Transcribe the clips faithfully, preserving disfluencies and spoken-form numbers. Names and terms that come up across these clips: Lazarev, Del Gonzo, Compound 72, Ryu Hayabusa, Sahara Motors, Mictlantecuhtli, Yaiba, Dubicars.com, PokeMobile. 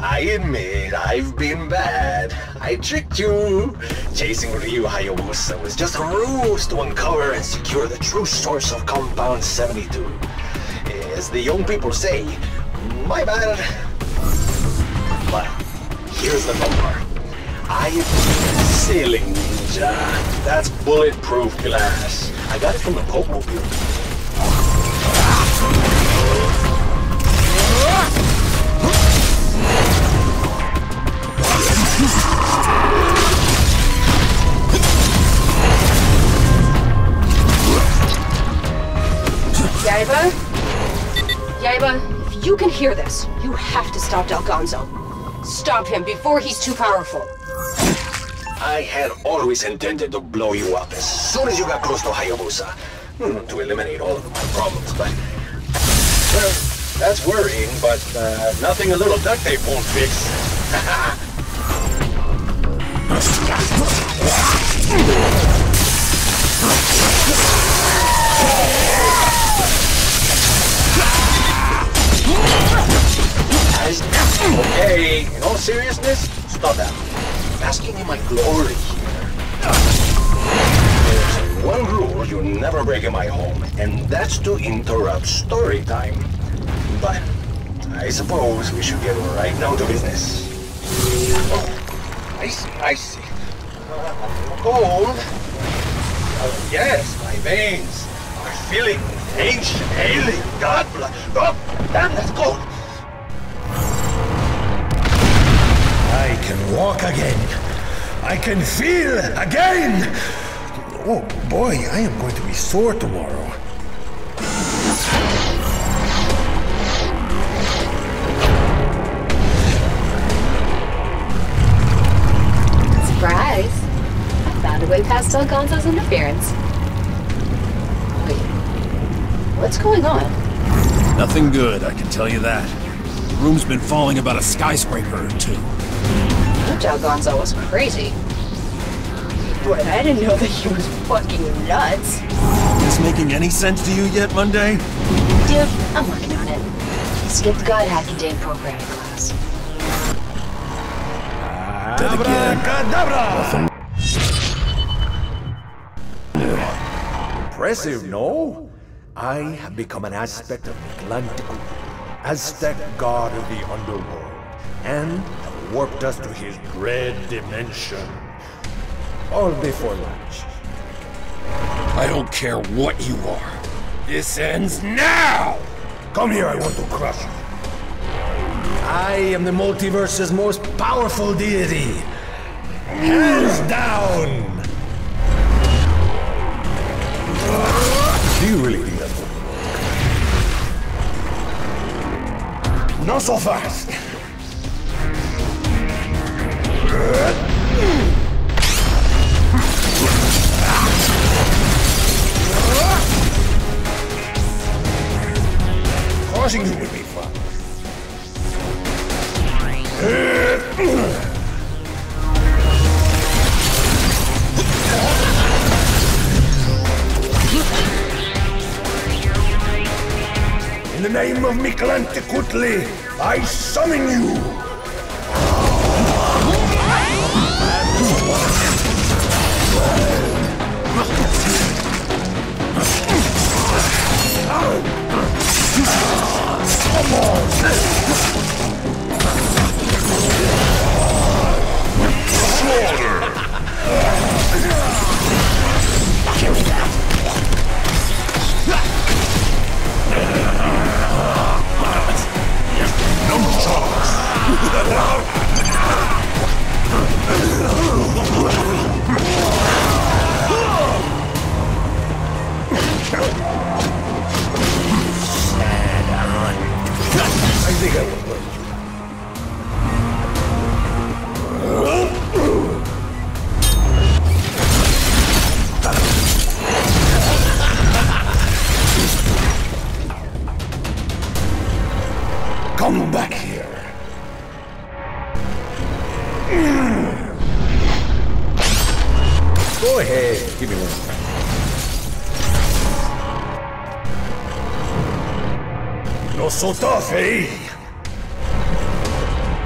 I admit I've been bad. I tricked you. Chasing Ryu Hayabusa was just a ruse to uncover and secure the true source of Compound seventy-two. As the young people say, my bad. But here's the number. I am Ceiling Ninja. That's bulletproof glass. I got it from the PokeMobile. Yaiba? Yaiba, if you can hear this, you have to stop Del Gonzo. Stop him before he's too powerful. I had always intended to blow you up as soon as you got close to Hayabusa, hmm, to eliminate all of my problems, but... Well, that's worrying, but uh, nothing a little duct tape won't fix. Okay, in all seriousness, stop that. I'm asking in my glory here. There's one rule you never break in my home, and that's to interrupt story time. But I suppose we should get right now to business. Oh, I see, I see. Uh, cold? Uh, yes, my veins are feeling ancient, ailing, god blood. Oh, damn, that's cold! I can walk again. I can feel again. Oh boy, I am going to be sore tomorrow. Surprise! I found a way past Del Gonzo's interference. Wait, what's going on? Nothing good, I can tell you that. The room's been falling about a skyscraper or two. Del Gonzo was crazy. But I didn't know that he was fucking nuts. Is this making any sense to you yet, Monday? Dude, I'm working on it. I skipped God hacking day programming class. Abracadabra! Impressive, no? I have become an aspect of Mictlantecuhtli, Aztec god of the underworld, and warped us to his dread dimension. All before lunch. I don't care what you are. This ends now! Come here, I want to crush you. I am the multiverse's most powerful deity. Hands down! Do you really think that's what you want? Not so fast! Crossing you would be fun. In the name of Mictlantecuhtli, I summon you! Come back here. Go ahead, give me one. Not so tough, eh?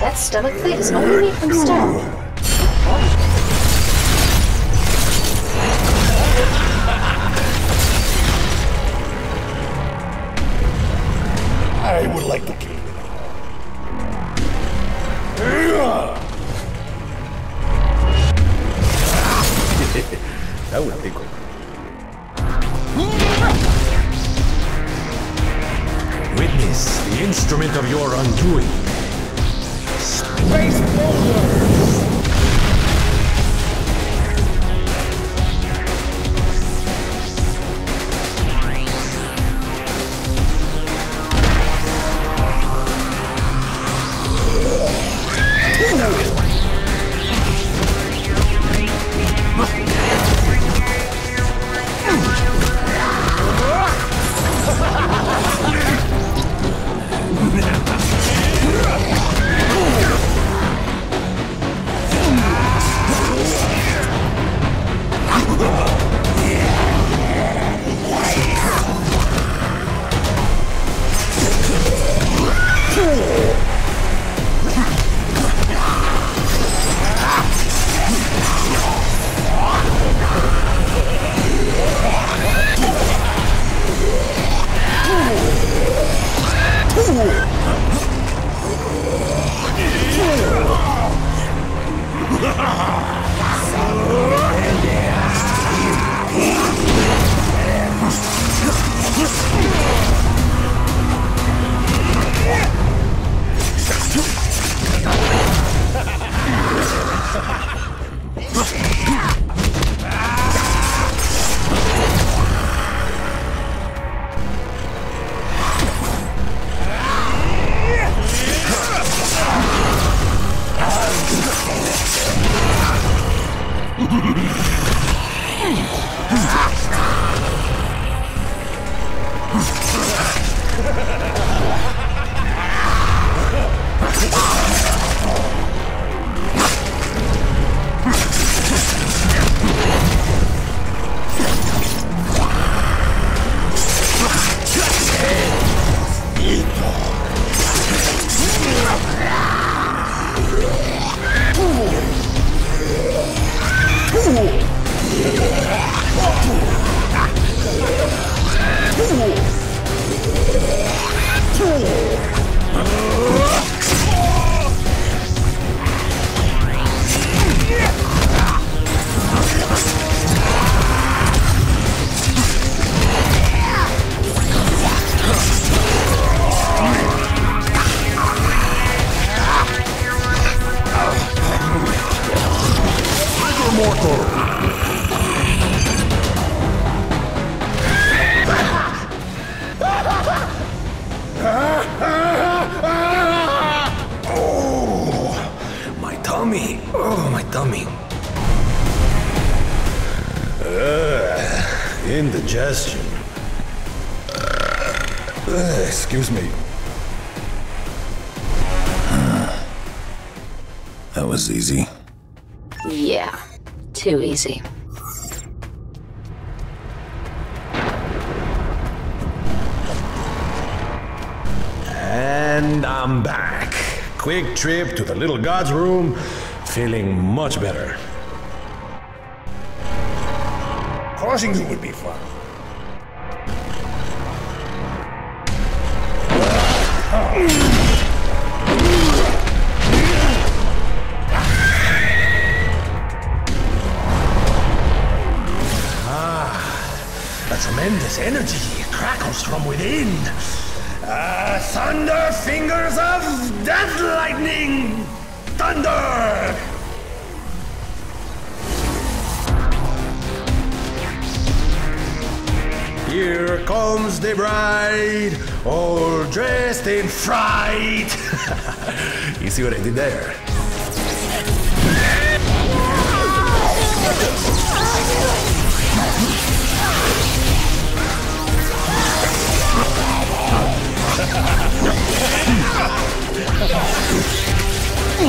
That stomach plate is only made from stone. I would like to keep it. That would tickle. Witness the instrument of your undoing. Space boulders! Indigestion. Uh, excuse me. Huh. That was easy. Yeah, too easy. And I'm back. Quick trip to the little god's room, feeling much better. Crossing you would be fun. Ah, a tremendous energy crackles from within. Uh, thunder fingers of death lightning! Thunder! Here comes the bride, all dressed in fright. You see what I did there? Yeah, yeah, yeah.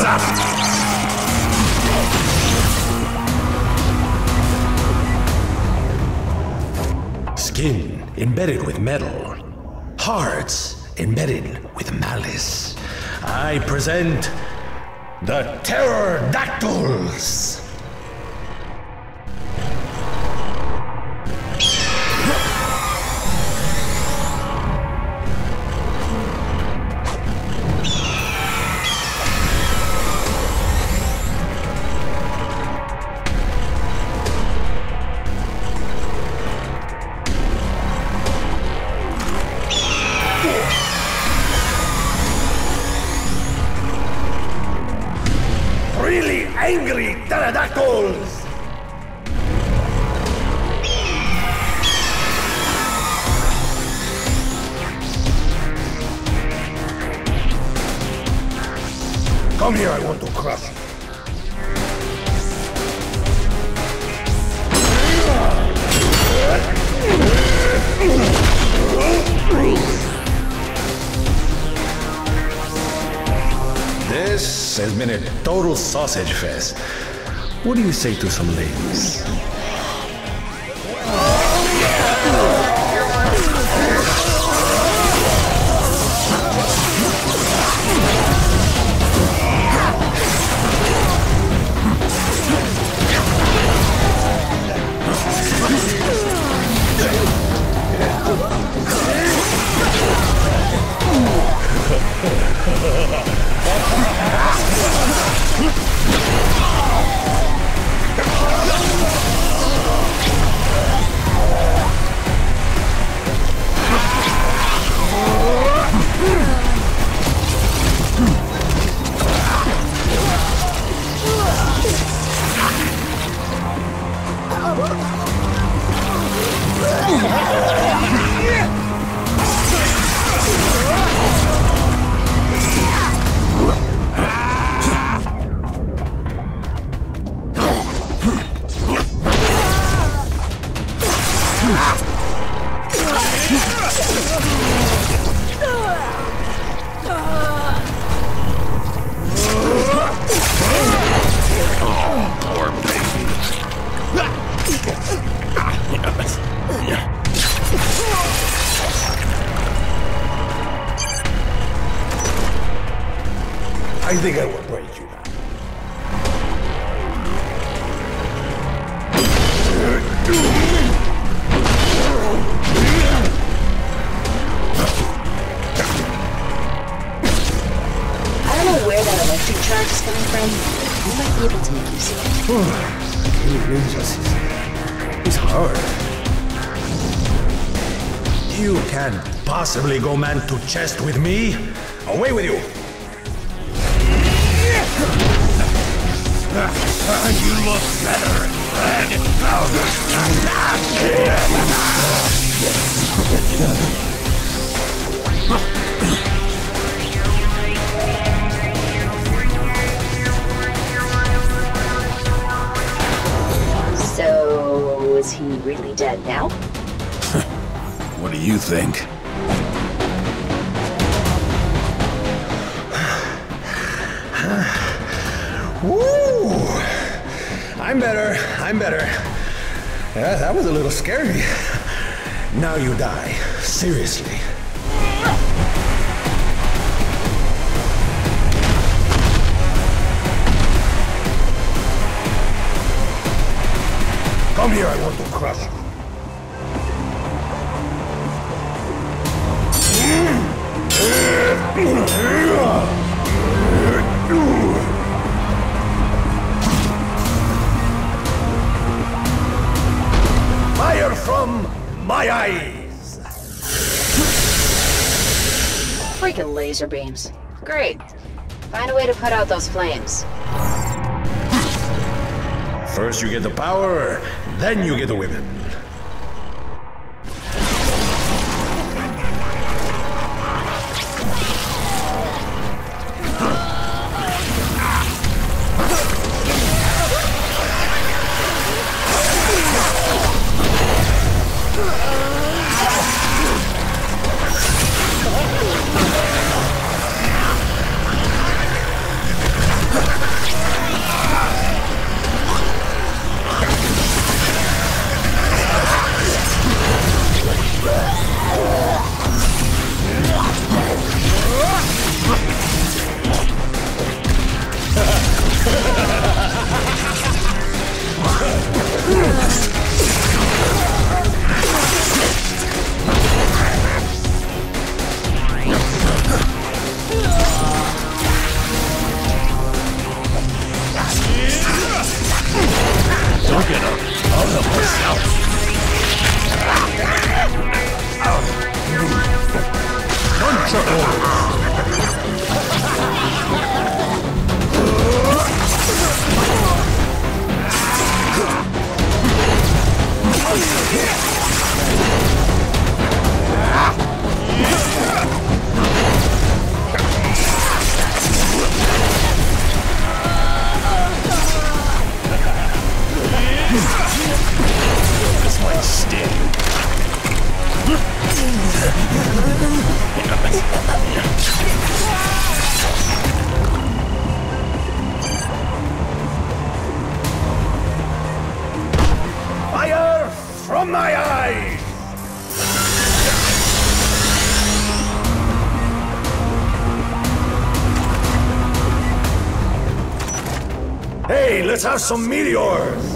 Hayabusa! Skin embedded with metal, hearts embedded with malice. I present the Pterodactyls! Angry pterodactyls! Come here, I want to crush you. This has been a total sausage fest. What do you say to some ladies? I think I will break you now. I don't know where that electric charge is coming from, but you might be able to make use of it. Oh, it's hard. You can't possibly go man to chest with me. Away with you! You look better than So, is he really dead now? What do you think? Woo! I'm better, I'm better. Yeah, that was a little scary. Now you die, seriously. Come here, I want to crush you. Fire from my eyes! Freaking laser beams. Great. Find a way to put out those flames. First you get the power, then you get the women. Let's have some meteors!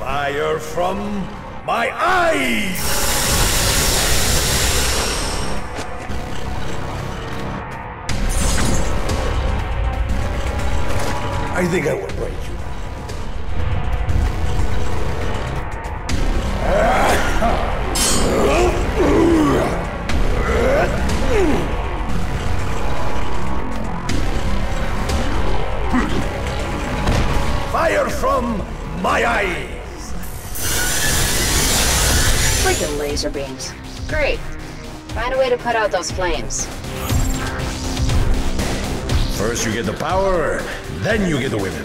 Fire from my eyes! I think I will break you. Fire from my eyes! Freaking laser beams. Great. Find a way to put out those flames. First you get the power, then you get the women.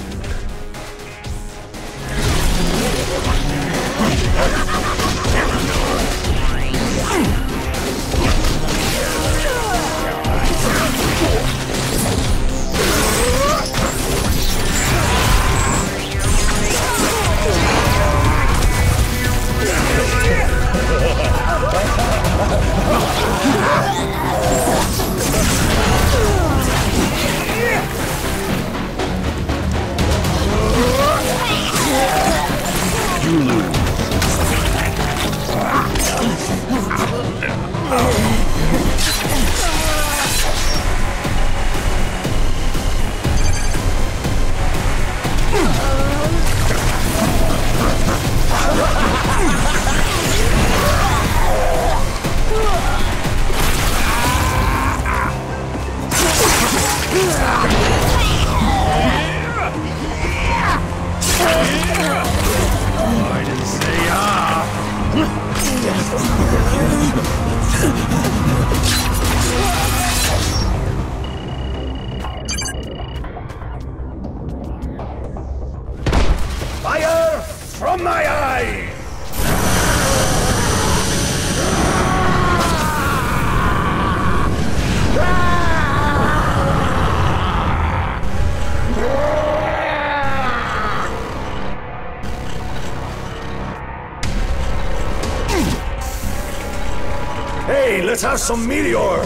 Let's have some meteors!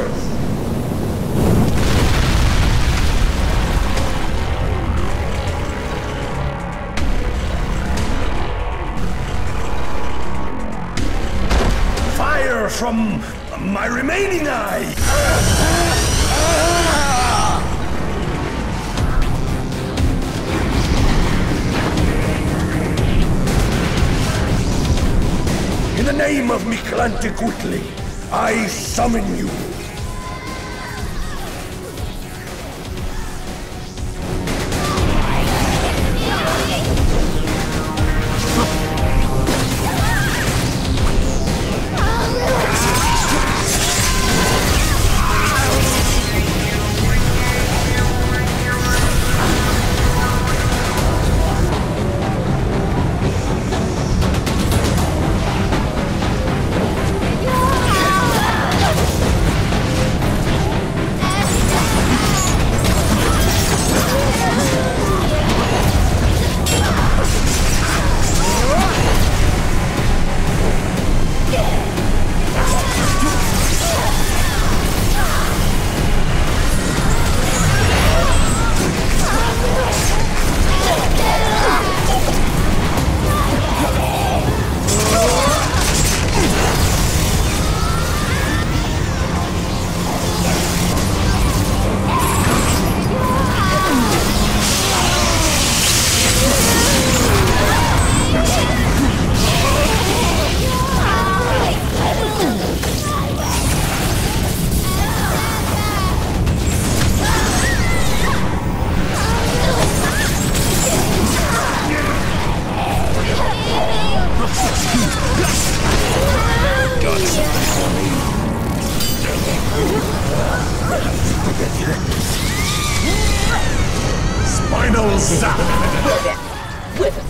Fire from my remaining eye! In the name of Mictlantecuhtli, I summon you! will stop. With it, with it.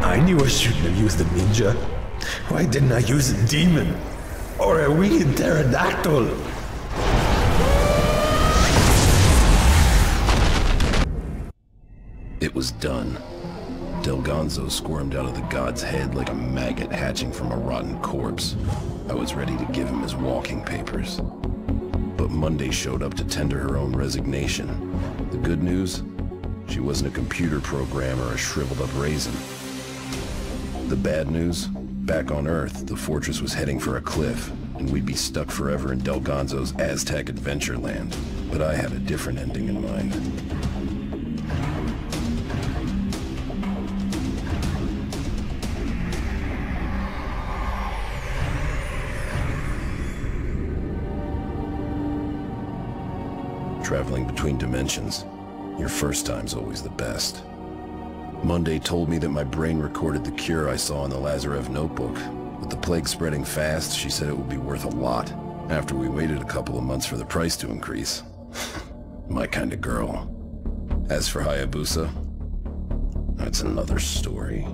I knew I shouldn't have used the ninja. Why didn't I use a demon? Or a wicked pterodactyl? It was done. Del Gonzo squirmed out of the god's head like a maggot hatching from a rotten corpse. I was ready to give him his walking papers. But Monday showed up to tender her own resignation. The good news? She wasn't a computer program or a shriveled up raisin. The bad news? Back on Earth, the fortress was heading for a cliff, and we'd be stuck forever in Del Gonzo's Aztec adventure land. But I had a different ending in mind. Traveling between dimensions, your first time's always the best. Monday told me that my brain recorded the cure I saw in the Lazarev notebook. With the plague spreading fast, she said it would be worth a lot, after we waited a couple of months for the price to increase. My kind of girl. As for Hayabusa, that's another story.